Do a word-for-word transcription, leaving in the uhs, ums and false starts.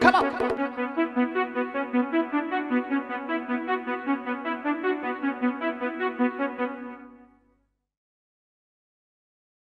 Come on. Come on.